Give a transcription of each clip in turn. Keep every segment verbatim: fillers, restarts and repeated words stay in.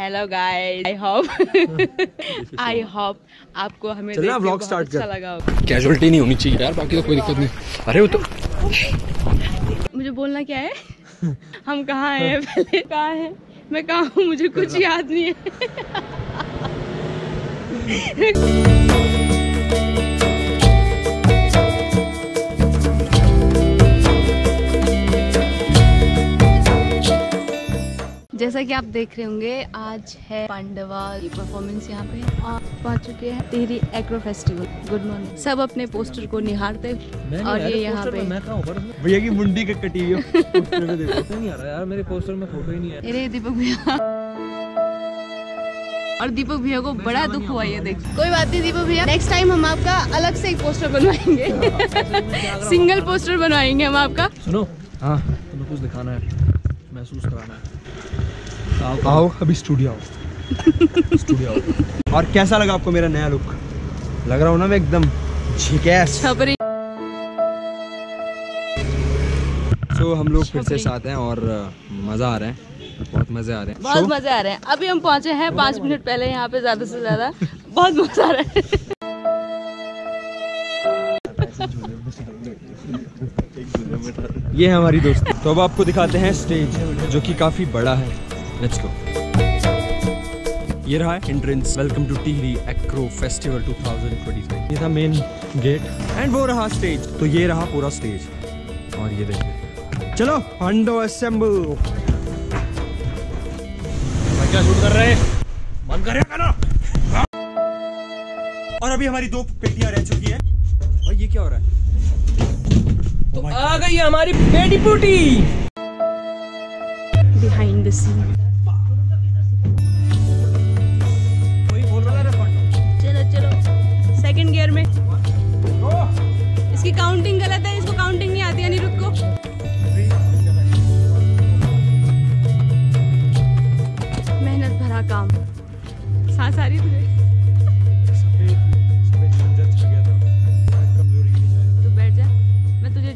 Hello guys, I hope I hope आपको हमें चलना व्लॉग स्टार्ट कर अच्छा लगा होगा। कैजुअलिटी नहीं होनी चाहिए यार, बाकी तो कोई दिक्कत नहीं। अरे वो तो मुझे बोलना क्या है, हम कहाँ हैं, पहले कहाँ हैं, मैं कहाँ हूँ, मुझे कुछ याद नहीं है। जैसा कि आप देख रहे होंगे, आज है पांडवास परफॉर्मेंस यहाँ पे और पहुँच चुके हैं Tehri acro festival. Good morning. सब अपने पोस्टर को निहारते और ये यहाँ पे मैं भैया की मुंडी के कटी हुई पोस्टर में देखो नहीं आ रहा यार, मेरे पोस्टर में फोटो ही नहीं है। अरे दीपक भैया, और दीपक भैया को बड़ा दुख हुआ ये देख। कोई बात नहीं दीपक भैया, नेक्स्ट टाइम हम आपका अलग से एक पोस्टर बनवाएंगे, सिंगल पोस्टर बनवाएंगे हम आपका। सुनो, हाँ तुम्हें कुछ दिखाना है, महसूस कराना है। आओ, आओ अभी स्टूडियो आओ स्टूडियो आओ। और कैसा लगा आपको मेरा नया लुक? लग रहा हूँ ना मैं एकदम झिकैस। तो हम लोग फिर से साथ हैं और मजा आ रहा है, बहुत मजे आ रहे हैं, बहुत मजे आ रहे हैं। अभी हम पहुँचे हैं पाँच मिनट पहले यहाँ पे, ज्यादा से ज्यादा बहुत मजा आ रहा है। ये है हमारी दोस्ती। तो अब आपको दिखाते हैं स्टेज, जो कि काफी बड़ा है। Let's go. ये रहा entrance. Welcome to Tehri acro festival दो हज़ार तेईस। ये था मेन गेट एंड वो रहा स्टेज। तो ये रहा पूरा स्टेज और ये देखिए। चलो हंडो असेंबल। क्या शूट कर रहे हैं? बंद करेगा ना। और अभी हमारी दो पेटियां रह चुकी हैं। और ये क्या हो रहा है? तो oh आ गई हमारी बेटी पूटी। Behind the scene. कोई बोल रहा है चलो चलो सेकंड गियर में। इसकी काउंटिंग गलत है, इसको काउंटिंग नहीं आती अनिरुद्ध को। मेहनत भरा काम, सांस आ रही है।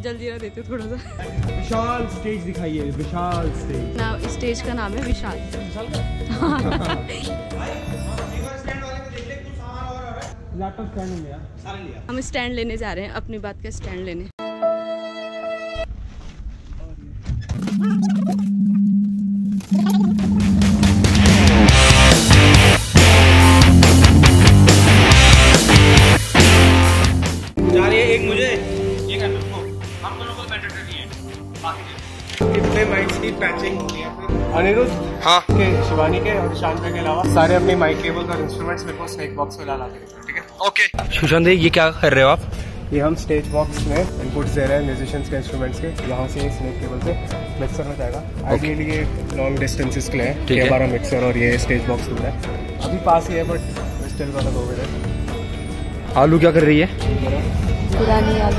जल्दी ना देते थोड़ा सा। विशाल स्टेज दिखाइए, विशाल स्टेज। ना स्टेज का नाम है विशाल। लैपटॉप स्टैंड हो गया, सारे लिया। हम स्टैंड लेने जा रहे हैं, अपनी बात का स्टैंड लेने। जा रही है एक मुझे ये करना, हम दोनों को बाकी पैचिंग हो गया। अनिरुद्ध हाँ के, शिवानी के और शांत के अलावा सारे अपने माइक केबल और इंस्ट्रूमेंट्स मेरे को स्नेक बॉक्स में डाला देंगे, ठीक है? ओके। सुशांत ये क्या कर रहे हो आप? ये हम स्टेज बॉक्स में इनपुट्स दे रहे हैं म्यूजिशियंस के इंस्ट्रूमेंट्स के। यहाँ से स्नेक केबल से मिक्सर में जाएगा। आइडियली ये लॉन्ग डिस्टेंसेस के लिए हमारा मिक्सर और ये स्टेज बॉक्स हो रहा है। अभी पास ही है बट स्टिल वाला हो गया है। आलू क्या कर रही है? पुरानी आदत।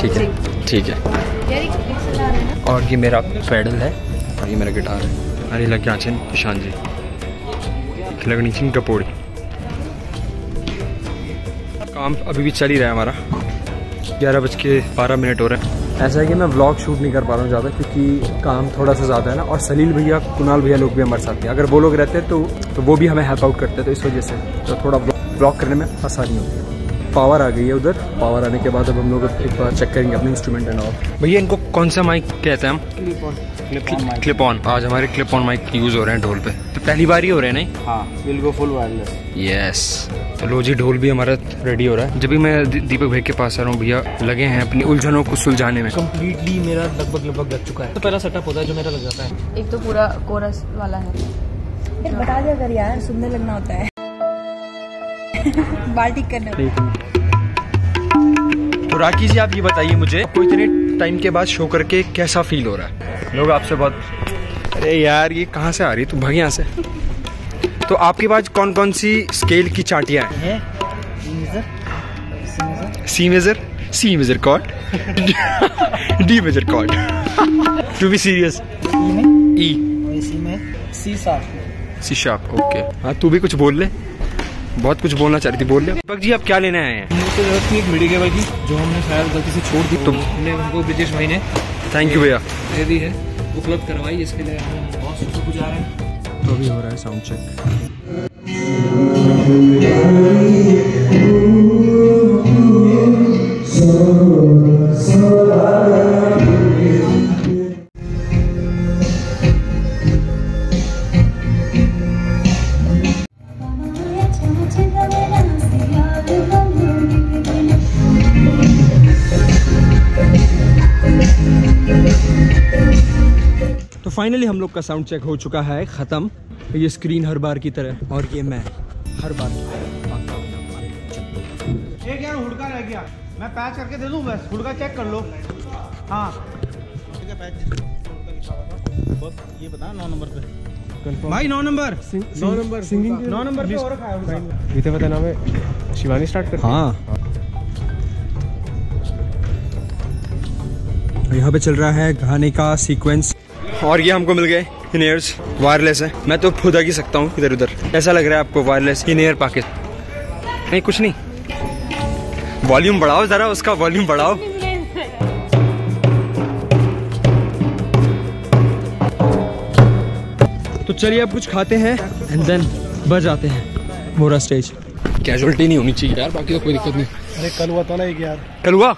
ठीक है ठीक है। और ये मेरा पैडल है और ये मेरा गिटार है। अरे लग गया प्रशांत जी, लगनी सिंह कपोड़ी। काम अभी भी चल ही रहा है हमारा। ग्यारह बज के बारह मिनट हो रहा है। ऐसा है कि मैं व्लॉग शूट नहीं कर पा रहा हूँ ज़्यादा, क्योंकि काम थोड़ा सा ज़्यादा है ना। और सलील भैया, कुणाल भैया लोग भी हमारे साथ हैं। अगर वो लोग रहते तो, तो वो भी हमें हेल्प आउट करते, तो इस वजह से तो थोड़ा व्लॉग करने में आसानी होती है। पावर आ गई है उधर। पावर आने के बाद अब हम लोग एक बार चेक करेंगे अपने इंस्ट्रूमेंट एंड ऑल। भैया इनको कौन सा माइक कहते हैं हम? Clip on. Clip on. आज हमारे क्लिप ऑन माइक यूज़ हो रहे हैं ढोल पे, तो पहली बार ही हो रहे हैं। नहीं हाँ, will go full wireless. Yes. तो लो जी, ढोल भी हमारा रेडी हो रहा है। जब भी मैं दीपक भाई के पास आ रहा हूँ, भैया लगे हैं अपनी उलझनों को सुलझाने में। कम्प्लीटली मेरा लगभग लगभग लग चुका है। तो पहला सेटअप होता है जो मेरा लग जाता है। एक तो पूरा कोरस वाला है, फिर बता दिया अगर यार सुनने लगना होता है। बाल ठीक करने। तो राखी जी आप ये बताइए मुझे, आपको इतने टाइम के बाद शो करके कैसा फील हो रहा है? लोग आपसे बहुत अरे यार ये कहाँ से आ रही, तू भाग यहाँ से। तो आपके पास कौन कौन सी स्केल की चाटियाँ हैं? C major, C major chord, D major chord. To be serious. E में C sharp. C sharp okay. हाँ तू भी कुछ बोल ले, बहुत कुछ बोलना चाह रही थी, बोल ले। दीपक जी आप क्या लेने आए हैं? मुझे तो जरूरत थी एक मीडिया केबल की, जो हमने शायद गलती से छोड़ दी। तुमने हमको ब्रिजेश भाई ने थैंक यू भैया दे दी है, उपलब्ध करवाई। इसके लिए हम बहुत शुक्रगुजार हैं। तो अभी हो रहा है साउंड चेक। तो फाइनली हम लोग का साउंड चेक हो चुका है खत्म। ये स्क्रीन हर बार की तरह और ये मैं हर बार की तरह। एक यार हुड़का रह गया, मैं पैच करके दे दूं, बस हुड़का चेक कर लो। हाँ ये बता नौ नंबर पे भाई, नौ नंबर नौ नंबर सिंगिंग नौ नंबर पे हो रखा है। ये पता नाम है शिवानी स्टार्ट कर। हाँ यहाँ पे चल रहा है गाने का सीक्वेंस। और ये हमको मिल गए इन ईयर्स, वायरलेस है। मैं तो खुद ही सकता हूँ इधर उधर। ऐसा लग रहा है आपको वायरलेस इन ईयर पाकिट नहीं कुछ नहीं। वॉल्यूम बढ़ाओ जरा, उसका वॉल्यूम बढ़ाओ। तो चलिए अब कुछ खाते हैं एंड देन बज आते हैं मोरा स्टेज। कैजुअलिटी नहीं होनी चाहिए यार, बाकी तो कोई दिक्कत नहीं। अरे कल हुआ था ना एक यार, कल हुआ।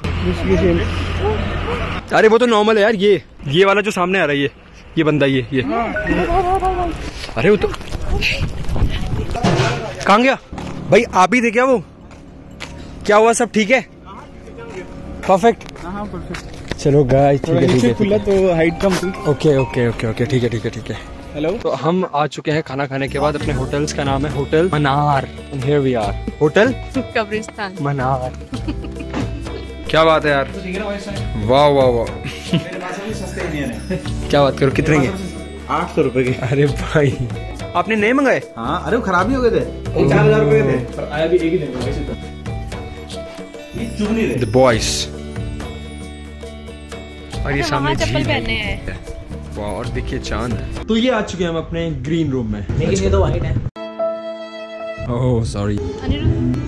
अरे वो तो नॉर्मल है यार। ये ये वाला जो सामने आ रहा है ये ये बंदा ये ये अरे वो तो कहाँ गया भाई? आप ही थे क्या? वो क्या हुआ, सब ठीक है? Perfect perfect. चलो गाइस ठीक है ठीक है, खुला तो हाइट कम थी। ओके ओके ओके ओके ठीक है ठीक है ठीक है। हेलो, तो हम आ चुके हैं खाना खाने के बाद अपने होटल्स का नाम है hotel Manar. And here we are hotel कब्रिस्तान मनार। क्या बात है यार, वाह वाह वाह। क्या बात करो, कितने के? आठ सौ रुपए के। अरे भाई आपने नए मंगाए? हाँ, अरे वो खराब ही हो गए थे, चार हजार रुपए थे, पर आया भी एक ही दिन। ये चुगली द बॉयज। और ये सामने चप्पल पहने हैं। वाह, और देखिए चांद। तो ये आ चुके हैं हम अपने ग्रीन रूम में, लेकिन ये तो वाइट है। Oh sorry Aniruddh.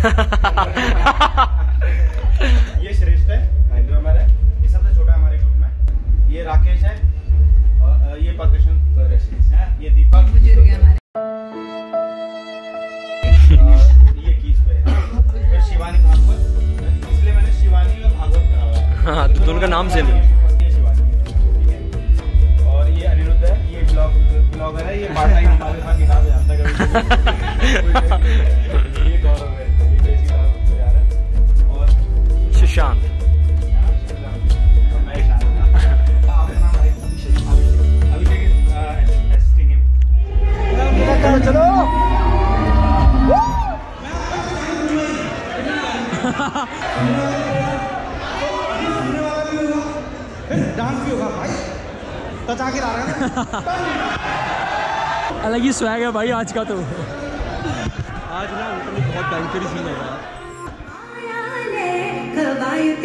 ये श्रेष्ठ है, हैदराबाद है, ये सबसे छोटा हमारे ग्रुप में। ये राकेश है और ये परकशन है, ये दीपक और ये कीस पे है, शिवानी भागवत। इसलिए मैंने शिवानी और भागवत कहा हुआ है। हाँ, तो दोनों का नाम से ले। ये शिवानी और ये अनिरुद्ध है, ये ब्लॉग ब्लॉगर है, ये पार्ट टाइम हमारे साथ किताब जानता है। शांत चलो। डांस भी होगा भाई, तचा के ला रहा है। अलग ही स्वैग है भाई आज का। तो आज ना बहुत बैंकरी सीन है यार। ठंडी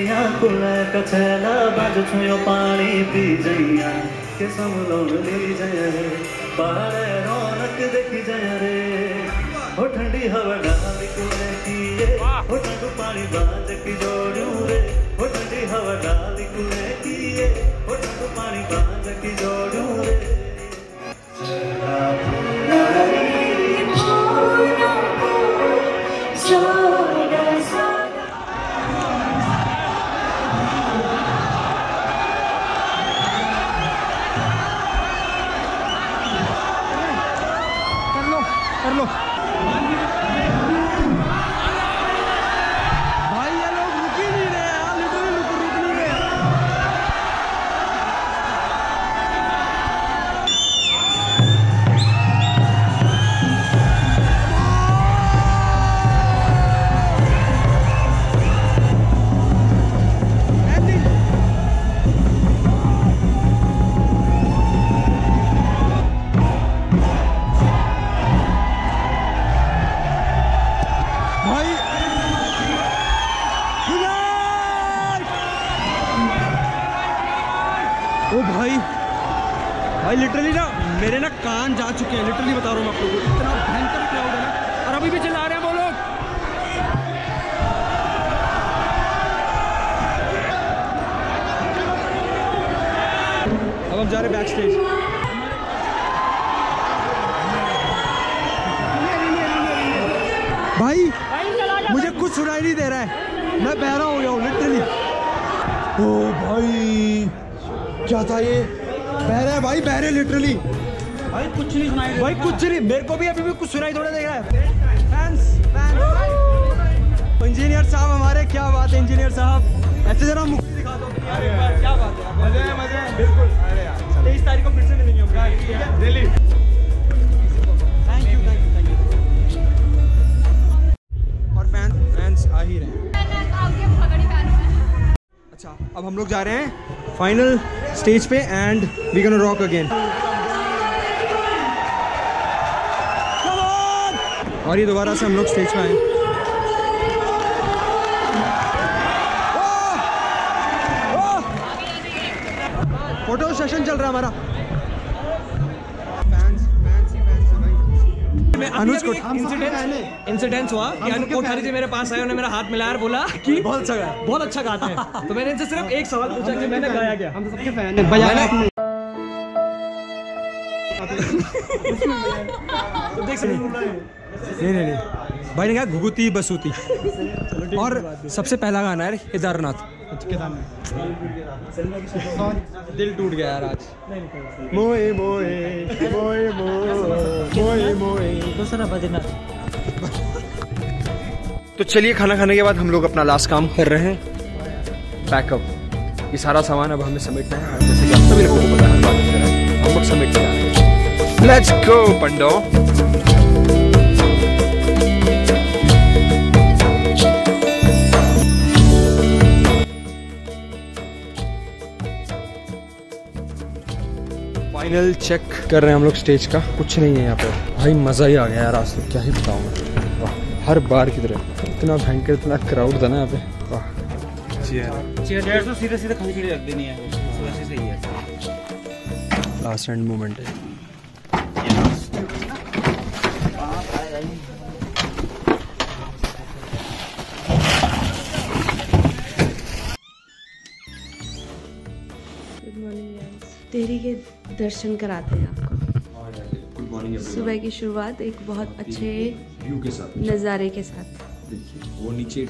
हवा पानी बांध की जोड़ू रे, वो ठंडी हवा डाल की ये, वो ठंडू पानी बांध की जोड़ू रे। कर लो कर लो भाई, भाई लिटरली ना मेरे ना कान जा चुके हैं, लिटरली बता रहा हूँ मैं आपको, इतना भयंकर क्राउड है ना, और अभी भी चिल्ला रहे हैं वो लोग। अब हम जा रहे हैं बैक स्टेज। भाई मुझे कुछ सुनाई नहीं दे रहा है, मैं बहरा हो गया हूँ लिटरली। ओ भाई क्या था ये, बहरा है भाई, बहरे लिटरली भाई, कुछ नहीं सुनाई, भाई कुछ नहीं, मेरे को भी अभी भी कुछ सुनाई थोड़ा दे रहा है। फैंस फैंस इंजीनियर साहब हमारे, क्या बात है इंजीनियर साहब, ऐसे जरा मुख दिखा दो, क्या बात है, मजे मजे बिल्कुल। तेईस तारीख को फिर से मिलेंगे। अच्छा अब हम लोग जा रहे हैं फाइनल स्टेज पे and we can rock again. और ये दोबारा से हम लोग स्टेज पे आए। फोटो सेशन चल रहा है हमारा। अनुज को इंसिडेंट हुआ कि अनुज जी मेरे पास आए, उन्होंने मेरा हाथ मिलाया और बोला कि बहुत अच्छा गाया, बहुत अच्छा गाते हैं। तो मैंने इनसे सिर्फ एक सवाल पूछा कि मैंने गाया क्या? हम सबके फैन हैं, बजाया आपने? तो देख सकते हो नहीं नहीं नहीं भाई ने कहा घुघुती बसूती। और सबसे पहला गाना है केदारनाथ। दिल टूट गया यार आज। मोए मोए मोए मोए मोए दूसरा बजना। तो चलिए खाना खाने के बाद हम लोग अपना लास्ट काम कर रहे हैं, पैकअप। ये सारा सामान अब हमें समेटना है, जैसे कि आप सभी लोगों को पता है हम लोग समेटने जा रहे हैं। लेट्स गो पंडो। फाइनल चेक कर रहे हैं हम लोग स्टेज का, कुछ नहीं है यहाँ पे। भाई मज़ा ही आ गया यार आज तो, क्या ही बताऊँ मैं। वाह हर बार की तरह इतना भयंकर, इतना क्राउड था ना यहाँ पे। वाह चीयर। तो सीधे सीधे खाली रख देनी है, वैसे सही है। लास्ट एंड मोमेंट है। टिहरी के दर्शन कराते हैं आपको। सुबह की शुरुआत एक बहुत अच्छे व्यू के साथ, नज़ारे के साथ। देखिए वो नीचे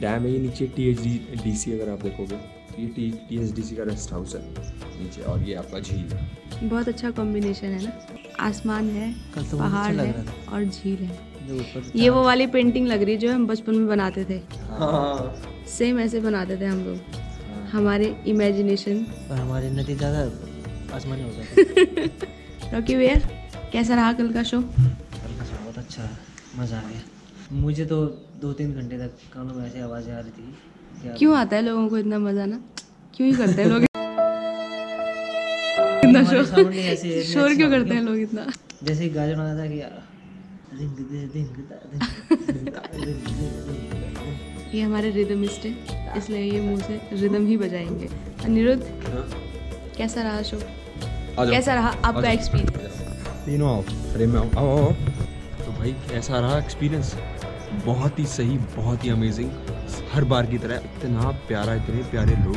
डैम है, ये नीचे टी एच डी सी, अगर आप देखोगे तो ये टी एच डी सी का रेस्ट हाउस है नीचे, और ये आपका झील है। बहुत अच्छा कॉम्बिनेशन है ना, आसमान है, पहाड़ है और झील है। ये वो वाली पेंटिंग लग रही है जो हम बचपन में बनाते थे। सेम ऐसे बनाते थे हम लोग, हमारे इमेजिनेशन और हमारे नतीजा आसमानी हो जाता। रॉकी वेयर कैसा रहा कल का शो? कल का शो बहुत अच्छा रहा, मज़ा आ गया। मुझे तो दो तीन घंटे तक कानों में ऐसी आवाज़ें आ रही थी। क्यों आता है लोगों को इतना मज़ा, ना क्यों ही करते हैं लोग इतना शोर, शोर क्यों करते हैं लोग इतना? जैसे ही गाजर बनाता था कि यार ये हमारे रिदमिस्ट है, इसलिए ये मुँह से रिदम ही बजाएंगे। अनिरुद्ध कैसा रहा शो, कैसा रहा आपका एक्सपीरियंस? यू नो फ्रेम में आओ। तो भाई कैसा रहा एक्सपीरियंस? बहुत ही सही, बहुत ही अमेजिंग। हर बार की तरह इतना प्यारा, इतने प्यारे लोग।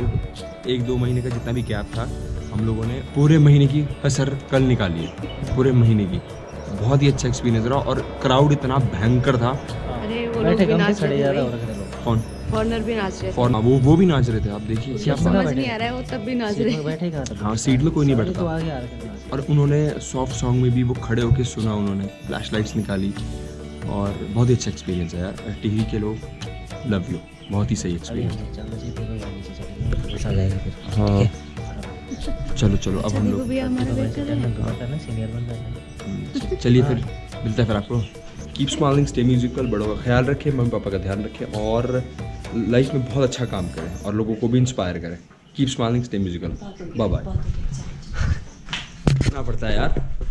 एक दो महीने का जितना भी गैप था, हम लोगों ने पूरे महीने की कसर कल निकाली है, पूरे महीने की। बहुत ही अच्छा एक्सपीरियंस रहा, और क्राउड इतना भयंकर था। अरे वो लोग भी नाच रहे थे, कौन फॉरनर भी नाच रहे थे, वो वो भी नाच रहे थे। आप देखिए समझ नहीं आ रहा है, वो तब भी नाच रहे थे। हाँ सीट में कोई नहीं बैठा था, और उन्होंने सॉफ्ट सॉन्ग में भी वो खड़े होके सुना, उन्होंने फ्लैश लाइट्स निकाली, और बहुत ही अच्छा एक्सपीरियंस है यार। टिहरी के लोग लव यू, बहुत ही सही एक्सपीरियंस। हाँ चलो चलो अब हम लोग चलिए, फिर मिलता है फिर आपको। कीप स्माइलिंग, स्टे म्यूजिकल, बड़ों का ख्याल रखें, मम्मी पापा का ध्यान रखें, और लाइफ में बहुत अच्छा काम करें और लोगों को भी इंस्पायर करें। Keep smiling, stay musical, bye bye. इतना पड़ता है यार।